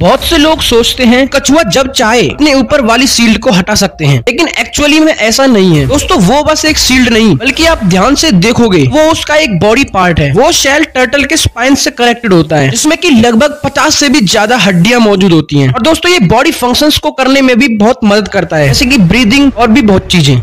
बहुत से लोग सोचते हैं कछुआ जब चाहे अपने ऊपर वाली सील्ड को हटा सकते हैं, लेकिन एक्चुअली में ऐसा नहीं है दोस्तों। वो बस एक सील्ड नहीं बल्कि आप ध्यान से देखोगे वो उसका एक बॉडी पार्ट है। वो शेल टर्टल के स्पाइन से कनेक्टेड होता है जिसमें कि लगभग 50 से भी ज्यादा हड्डियां मौजूद होती है। और दोस्तों ये बॉडी फंक्शन को करने में भी बहुत मदद करता है, जैसे की ब्रीदिंग और भी बहुत चीजें।